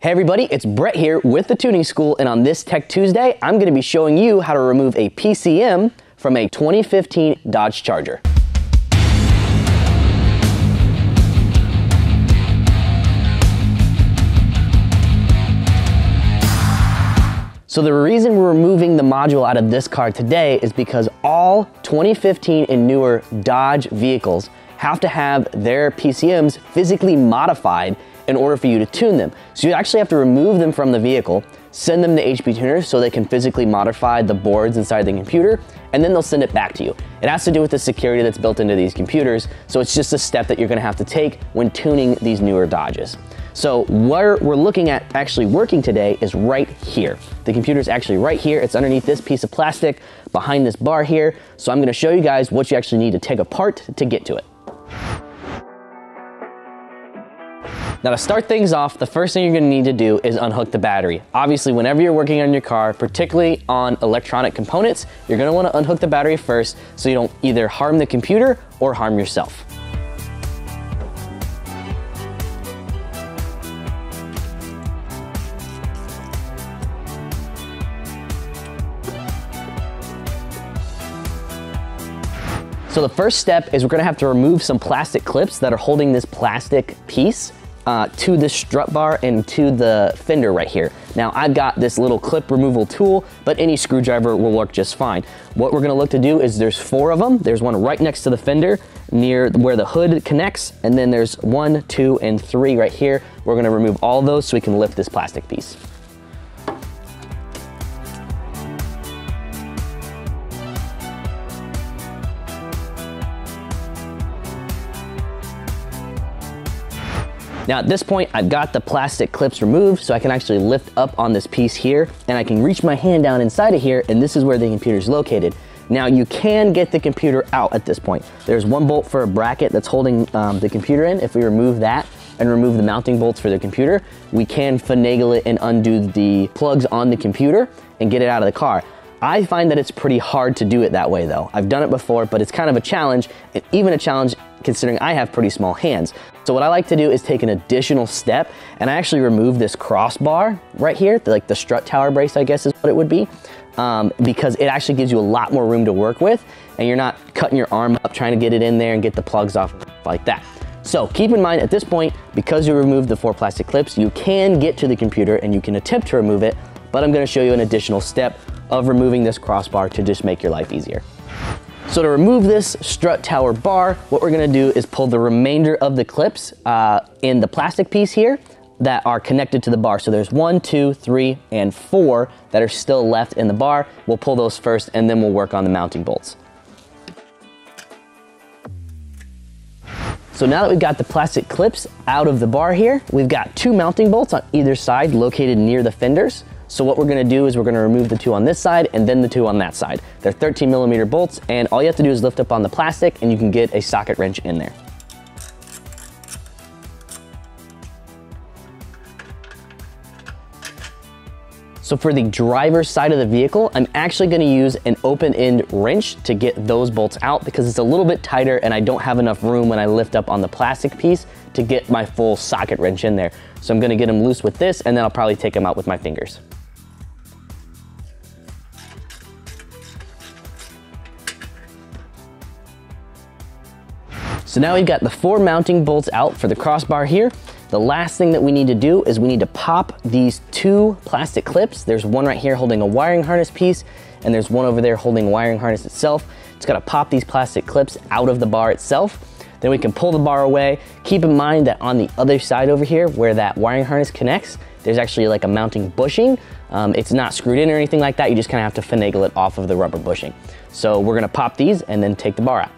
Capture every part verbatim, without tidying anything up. Hey everybody, it's Brett here with the Tuning School, and on this Tech Tuesday, I'm going to be showing you how to remove a P C M from a twenty fifteen Dodge Charger. So the reason we're removing the module out of this car today is because all twenty fifteen and newer Dodge vehicles have to have their P C Ms physically modified in order for you to tune them. So you actually have to remove them from the vehicle, send them to H P Tuners so they can physically modify the boards inside the computer, and then they'll send it back to you. It has to do with the security that's built into these computers, so it's just a step that you're gonna have to take when tuning these newer Dodges. So where we're looking at actually working today is right here. The computer's actually right here. It's underneath this piece of plastic, behind this bar here. So I'm gonna show you guys what you actually need to take apart to get to it. Now to start things off, the first thing you're gonna need to do is unhook the battery. Obviously, whenever you're working on your car, particularly on electronic components, you're gonna wanna unhook the battery first so you don't either harm the computer or harm yourself. So the first step is we're gonna have to remove some plastic clips that are holding this plastic piece Uh, to this strut bar and to the fender right here. Now I've got this little clip removal tool, but any screwdriver will work just fine. What we're gonna look to do is there's four of them. There's one right next to the fender near where the hood connects, and then there's one, two, and three right here. We're gonna remove all those so we can lift this plastic piece. Now at this point, I've got the plastic clips removed, so I can actually lift up on this piece here, and I can reach my hand down inside of here, and this is where the computer's located. Now you can get the computer out at this point. There's one bolt for a bracket that's holding um, the computer in. If we remove that and remove the mounting bolts for the computer, we can finagle it and undo the plugs on the computer and get it out of the car. I find that it's pretty hard to do it that way though. I've done it before, but it's kind of a challenge, and even a challenge considering I have pretty small hands. So what I like to do is take an additional step, and I actually remove this crossbar right here, like the strut tower brace, I guess is what it would be, um, because it actually gives you a lot more room to work with, and you're not cutting your arm up trying to get it in there and get the plugs off like that. So keep in mind at this point, because you removed the four plastic clips, you can get to the computer and you can attempt to remove it, but I'm gonna show you an additional step of removing this crossbar to just make your life easier. So to remove this strut tower bar, what we're gonna do is pull the remainder of the clips uh, in the plastic piece here that are connected to the bar. So there's one, two, three, and four that are still left in the bar. We'll pull those first, and then we'll work on the mounting bolts. So now that we've got the plastic clips out of the bar here, we've got two mounting bolts on either side located near the fenders. So what we're gonna do is we're gonna remove the two on this side and then the two on that side. They're thirteen millimeter bolts, and all you have to do is lift up on the plastic and you can get a socket wrench in there. So for the driver's side of the vehicle, I'm actually gonna use an open-end wrench to get those bolts out because it's a little bit tighter and I don't have enough room when I lift up on the plastic piece to get my full socket wrench in there. So I'm gonna get them loose with this, and then I'll probably take them out with my fingers. So now we've got the four mounting bolts out for the crossbar here. The last thing that we need to do is we need to pop these two plastic clips. There's one right here holding a wiring harness piece, and there's one over there holding a wiring harness itself. It's gotta pop these plastic clips out of the bar itself. Then we can pull the bar away. Keep in mind that on the other side over here where that wiring harness connects, there's actually like a mounting bushing. Um, it's not screwed in or anything like that. You just kinda have to finagle it off of the rubber bushing. So we're gonna pop these and then take the bar out.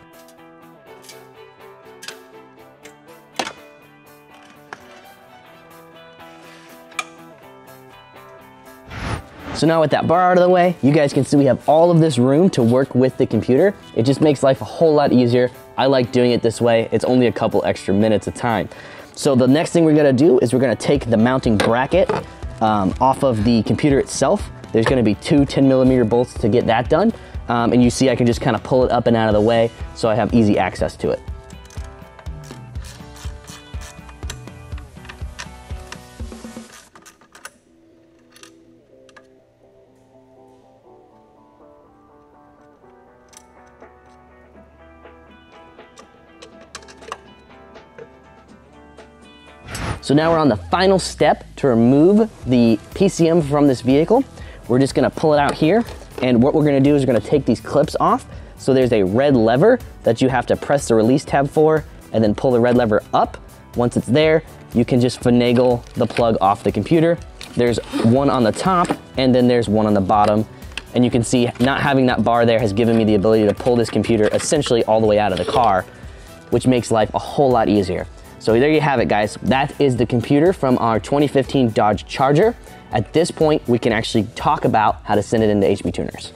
So now with that bar out of the way, you guys can see we have all of this room to work with the computer. It just makes life a whole lot easier. I like doing it this way. It's only a couple extra minutes of time. So the next thing we're gonna do is we're gonna take the mounting bracket um, off of the computer itself. There's gonna be two ten millimeter bolts to get that done. Um, and you see I can just kind of pull it up and out of the way so I have easy access to it. So now we're on the final step to remove the P C M from this vehicle. We're just gonna pull it out here, and what we're gonna do is we're gonna take these clips off. So there's a red lever that you have to press the release tab for, and then pull the red lever up. Once it's there, you can just finagle the plug off the computer. There's one on the top, and then there's one on the bottom. And you can see not having that bar there has given me the ability to pull this computer essentially all the way out of the car, which makes life a whole lot easier. So there you have it, guys. That is the computer from our twenty fifteen Dodge Charger. At this point, we can actually talk about how to send it into H P Tuners.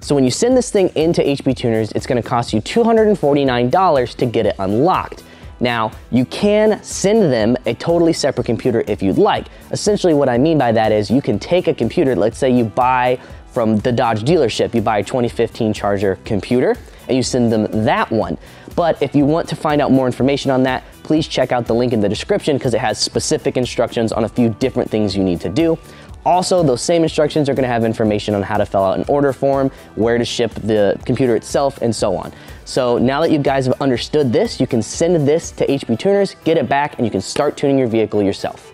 So when you send this thing into H P Tuners, it's gonna cost you two hundred forty-nine dollars to get it unlocked. Now, you can send them a totally separate computer if you'd like. Essentially what I mean by that is you can take a computer, let's say you buy from the Dodge dealership, you buy a twenty fifteen Charger computer, and you send them that one. But if you want to find out more information on that, please check out the link in the description because it has specific instructions on a few different things you need to do. Also, those same instructions are gonna have information on how to fill out an order form, where to ship the computer itself, and so on. So now that you guys have understood this, you can send this to H P Tuners, get it back, and you can start tuning your vehicle yourself.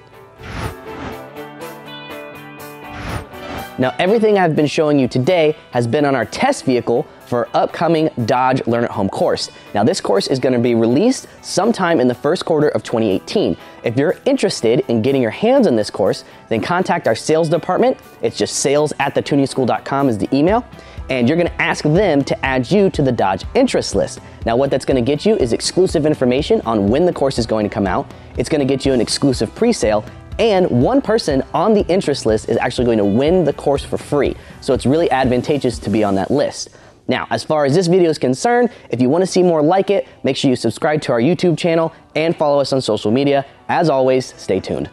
Now, everything I've been showing you today has been on our test vehicle for our upcoming Dodge Learn at Home course. Now, this course is gonna be released sometime in the first quarter of twenty eighteen. If you're interested in getting your hands on this course, then contact our sales department. It's just sales at the tuning school dot com is the email. And you're gonna ask them to add you to the Dodge interest list. Now, what that's gonna get you is exclusive information on when the course is going to come out. It's gonna get you an exclusive pre-sale, and one person on the interest list is actually going to win the course for free. So it's really advantageous to be on that list. Now, as far as this video is concerned, if you want to see more like it, make sure you subscribe to our YouTube channel and follow us on social media. As always, stay tuned.